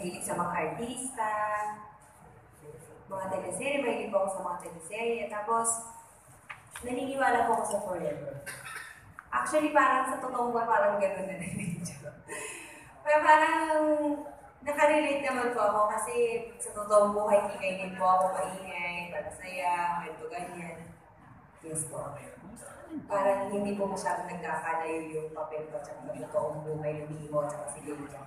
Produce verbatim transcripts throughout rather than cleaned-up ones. Mahilig sa mga artista, mga teleserye, mahilig po ako sa mga teleserye. Tapos, naniniwala po ako sa forever. Actually, parang sa totoong ba, parang gano'n na naniniwala. Pero parang nakarelate naman po ako kasi sa totoong buhay, kikainin po ako maingay, masaya, ganito ganyan. Yes po. Parang hindi po masyadong nagkakalayo yung papel ko sa totoong buhay, lumiho, at sa sigil dyan.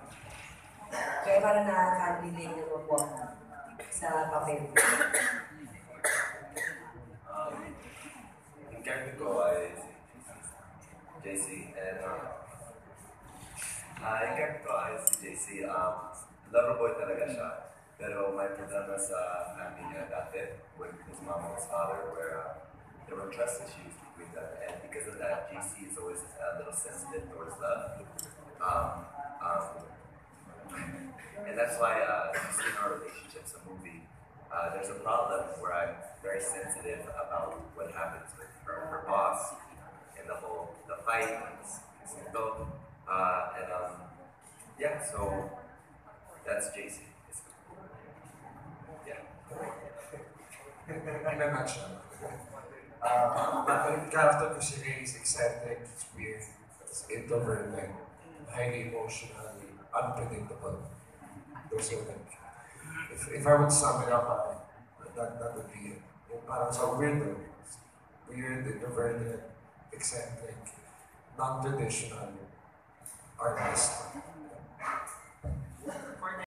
Kaya parang nakaka-relate na po sa papel. um, ang character ko ay J C and uh, uh, ang character ko ay si J C. Um, lover boy talaga siya. Pero may problema sa family niya dati with his mom and his father where uh, there were trust issues between them. And because of that, J C is always a little sensitive towards love. Um, um, And that's why uh, in our relationships, a movie, uh, there's a problem where I'm very sensitive about what happens with her, her boss, and the whole the fight, and so uh, and um, yeah. So that's J C. Yeah. In a nutshell, my character is eccentric, weird, introvert, highly emotional. Unpredictable. Those are them. If, if I would sum it up, I, that, that would be it. Yung parang sa weirdo. Weird, introverted, eccentric, non-traditional artist.